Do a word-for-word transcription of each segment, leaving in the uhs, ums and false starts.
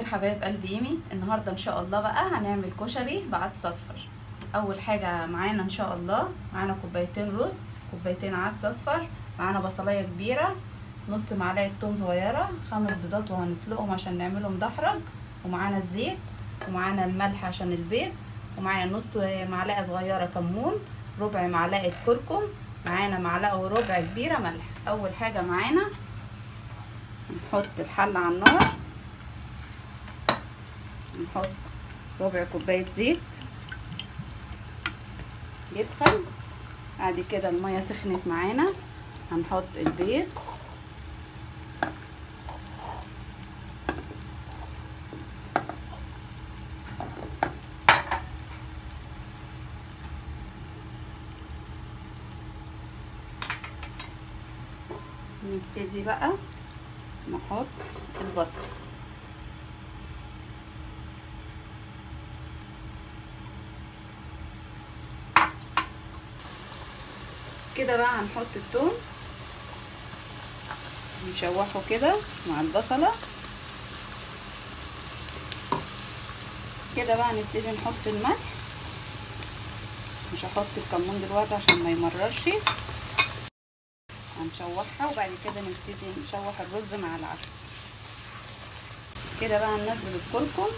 الخير حبايب قلب يمي. النهارده ان شاء الله بقى هنعمل كشري بعدس اصفر. اول حاجه معانا ان شاء الله معانا كوبايتين رز، كوبايتين عدس اصفر، معانا بصلايه كبيره، نص معلقه ثوم صغيره، خمس بيضات وهنسلقهم عشان نعملهم دحرج، ومعانا الزيت، ومعانا الملح عشان البيض، ومعانا نص معلقه صغيره كمون، ربع معلقه كركم، معانا معلقه وربع كبيره ملح. اول حاجه معانا نحط الحله على النار، نحط ربع كوبايه زيت يسخن، بعد كده الميه سخنت معانا هنحط البيض، نبتدي بقى نحط البصل. كده بقى هنحط الثوم نشوحه كده مع البصلة. كده بقى نبتدي نحط الملح، مش هحط الكمون دلوقتي عشان ما يمررش، هنشوحها وبعد كده نبتدي نشوح الرز مع العدس. كده بقى ننزل الكركم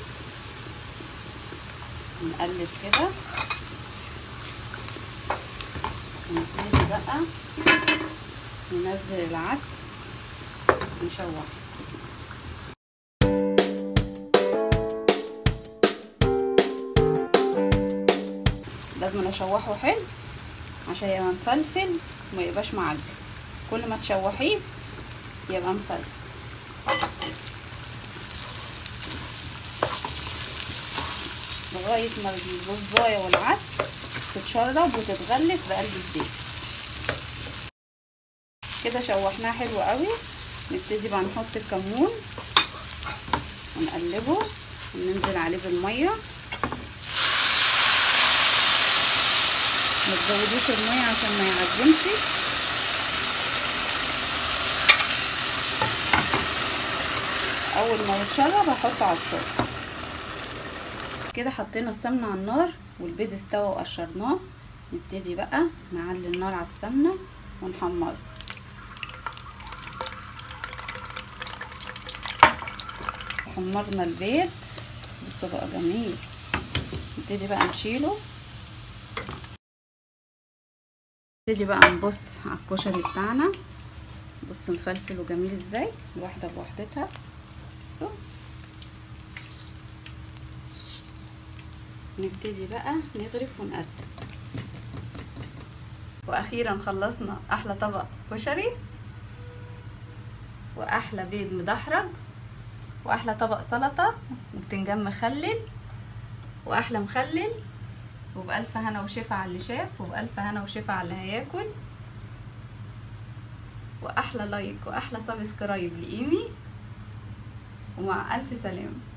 نقلب كده، ونبتدي بقى ننزل العدس نشوح. لازم نشوحه حلو عشان يبقى مفلفل وما يبقاش معجن، كل ما تشوحيه يبقى مفلفل. لغايه ما البصلايه والعدس تتشرب وتتغلف بقلب الزيت. كده شوحناها حلو قوي، نبتدي بقى نحط الكمون ونقلبه وننزل عليه بالميه، متزودوش الميه عشان ما يعجنش. اول ما يتشرب هحط عصير. كده حطينا السمنه على النار والبيض استوى وقشرناه، نبتدي بقى نعلي النار على السمنه ونحمره. حمرنا البيض، بصوا بقى جميل، نبتدي بقى نشيله. نبتدي بقى نبص على الكشري بتاعنا، بص مفلفل وجميل ازاي، واحده بوحدتها. نبتدي بقى نغرف ونقدم. واخيرا خلصنا احلى طبق كشري، واحلى بيض مدحرج، واحلى طبق سلطه وبتنجان مخلل، واحلى مخلل. وبالف هنا وشفا على اللي شاف، وبالف هنا وشفا على اللي هياكل، واحلى لايك واحلى سبسكرايب لإيمي، ومع الف سلامه.